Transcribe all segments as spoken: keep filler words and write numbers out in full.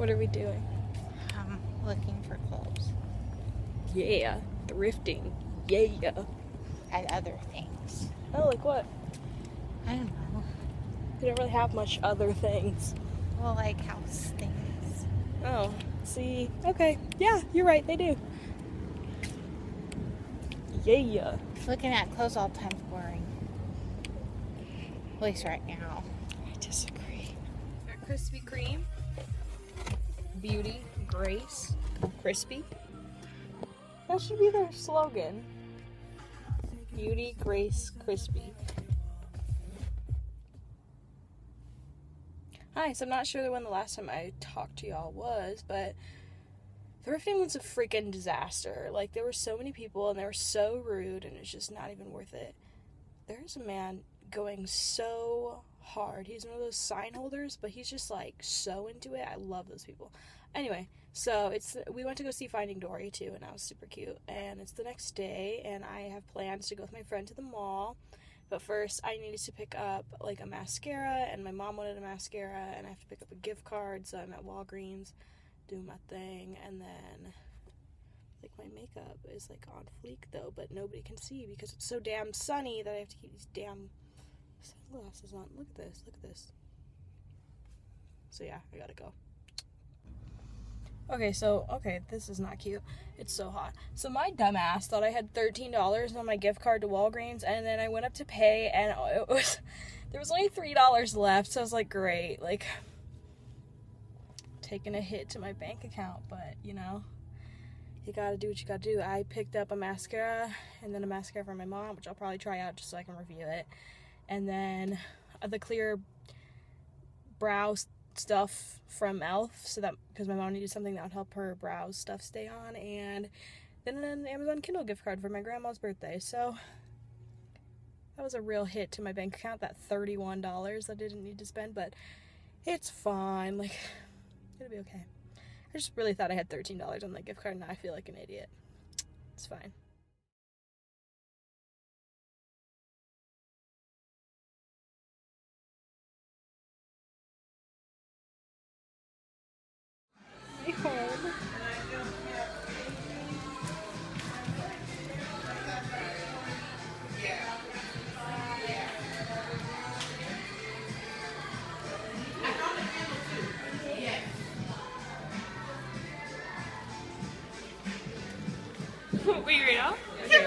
What are we doing? I'm looking for clothes. Yeah, thrifting. Yeah. And other things. Oh, like what? I don't know. They don't really have much other things. Well, like house things. Oh, see. Okay. Yeah, you're right. They do. Yeah. Looking at clothes all the time is boring. At least right now. I disagree. Got Krispy Kreme, Beauty, Grace, Crispy. That should be their slogan. Beauty, Grace, Crispy. Hi, so I'm not sure when the last time I talked to y'all was, but thrifting was a freaking disaster. Like, there were so many people and they were so rude and it's just not even worth it. There's a man going so hard. He's one of those sign holders, but he's just like so into it. I love those people. Anyway, so it's we went to go see Finding Dory too, and that was super cute. And it's the next day, and I have plans to go with my friend to the mall. But first, I needed to pick up like a mascara, and my mom wanted a mascara, and I have to pick up a gift card. So I'm at Walgreens doing my thing, and then like my makeup is like on fleek though, but nobody can see because it's so damn sunny that I have to keep these damn sunglasses on. Look at this, look at this. So yeah, I gotta go. Okay, so, okay, this is not cute. It's so hot. So my dumbass thought I had thirteen dollars on my gift card to Walgreens, and then I went up to pay, and it was, there was only three dollars left, so I was like, great, like, taking a hit to my bank account, but, you know, you gotta do what you gotta do. I picked up a mascara, and then a mascara for my mom, which I'll probably try out just so I can review it, and then the clear brow stuff from e l f so that because my mom needed something that would help her brows stuff stay on, and then an Amazon Kindle gift card for my grandma's birthday. So that was a real hit to my bank account, that thirty-one dollars I didn't need to spend, but it's fine, like it'll be okay. I just really thought I had thirteen dollars on that gift card, and now I feel like an idiot. It's fine. Wait, right now? Okay.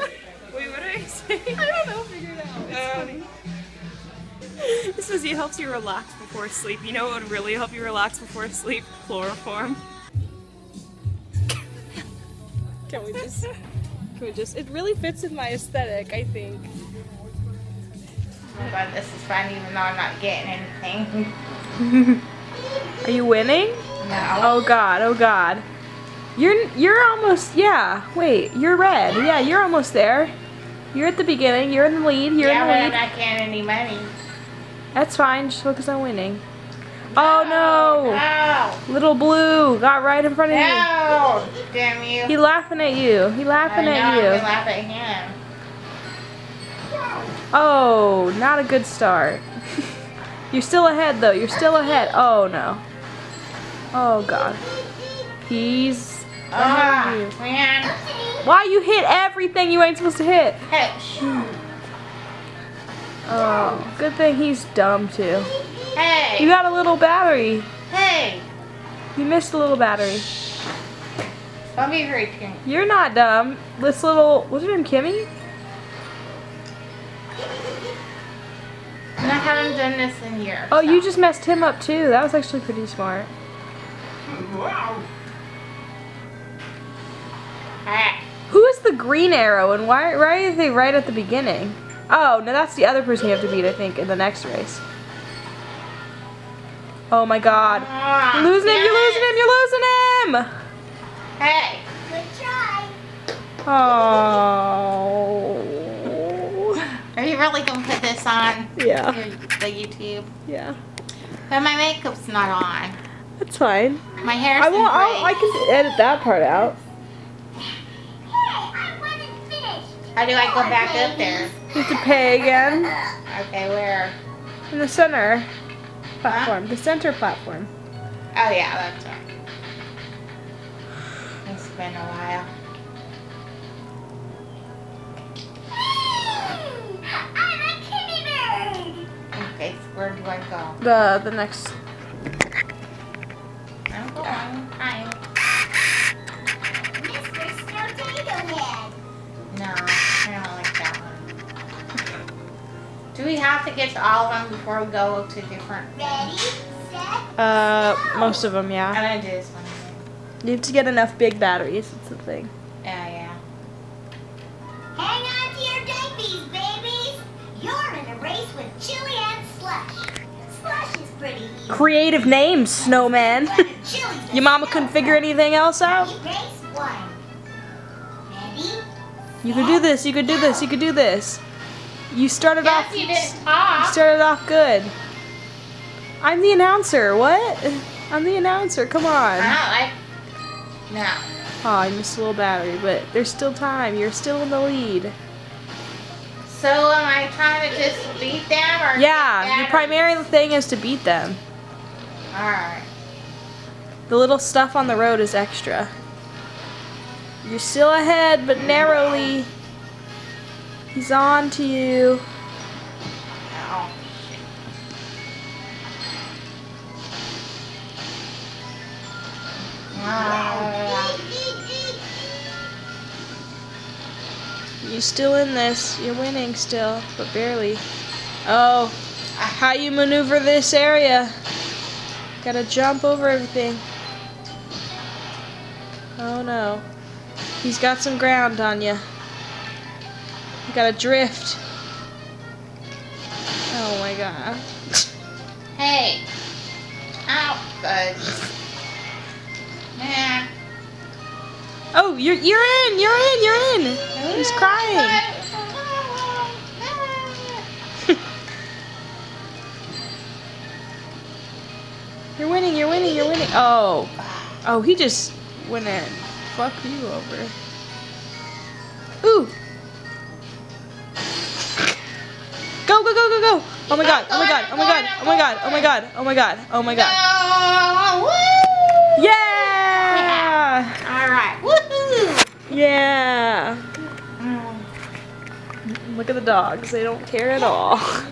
Wait, what did I say? I don't know. Figure it out. It's um, funny. It says it helps you relax before sleep. You know what would really help you relax before sleep? Chloroform. Can we just? Can we just? It really fits in my aesthetic, I think. Oh God, this is fun, even though I'm not getting anything. Are you winning? No. Oh God! Oh God! You're you're almost, yeah, wait, you're red. Yeah, you're almost there. You're at the beginning, you're in the lead, you're yeah, in the lead. Yeah, but I'm not getting any money. That's fine, just focus on winning. No, oh no! No! Little blue got right in front of no. you. No! Damn you. He laughing at you, he laughing uh, no, at you. I laugh at him. Oh, not a good start. You're still ahead though, you're still ahead. Oh no. Oh God. He's... Ah, you? Man. Why you hit everything you ain't supposed to hit? Hey. Oh, good thing he's dumb too. Hey. You got a little battery. Hey. You missed a little battery. Don't be very dumb. You're not dumb. This little, what's her name, Kimmy? And I haven't done this in years. Oh, so. You just messed him up too. That was actually pretty smart. Wow. Who is the green arrow, and why, why are they right at the beginning? Oh, no, that's the other person you have to beat, I think, in the next race. Oh my God. You're losing him, you're losing him, you're losing him! Hey. Good try. Oh. Are you really going to put this on? Yeah. The YouTube? Yeah. But my makeup's not on. That's fine. My hair's I will, I'll, I can edit that part out. How do I go back up there? You have to pay again. Okay, where? In the center platform. Huh? The center platform. Oh yeah, that's right. been a while. Okay, so where do I go? The the next. I'm going. Hi. Mister Potato Head. No, I don't like that one. Do we have to get to all of them before we go to different? Ready, set. Uh, go. Most of them, yeah. I'm gonna do this one. You have to get enough big batteries. It's the thing. Oh, yeah. Hang on to your diapies, babies. You're in a race with Chili and Slush. Slush is pretty easy. Creative name, Snowman. Your mama couldn't figure anything else out? Race one. Ready? You could do this. You could do this. You could do this. You started yes, off. You didn't talk. You started off good. I'm the announcer. What? I'm the announcer. Come on. I don't like. Now. Oh, I missed a little battery, but there's still time. You're still in the lead. So am I trying to just beat them? Or yeah, your primary thing is to beat them. Alright. The little stuff on the road is extra. You're still ahead, but narrowly. He's on to you. Ow. Wow. You're still in this. You're winning still, but barely. Oh, how you maneuver this area. Gotta jump over everything. Oh no. He's got some ground on you. You gotta drift. Oh my god. Hey. Ow, bud. Yeah. Oh, you're you're in, you're in, you're in. He's crying. You're winning, you're winning, you're winning. Oh, oh, he just went and fucked you over. Ooh. Go, go, go, go, go. Oh my god, oh my god, oh my god, oh my god, oh my god, oh my god, oh my god. Yeah. Alright. Woohoo! Yeah. Look at the dogs. They don't care at all.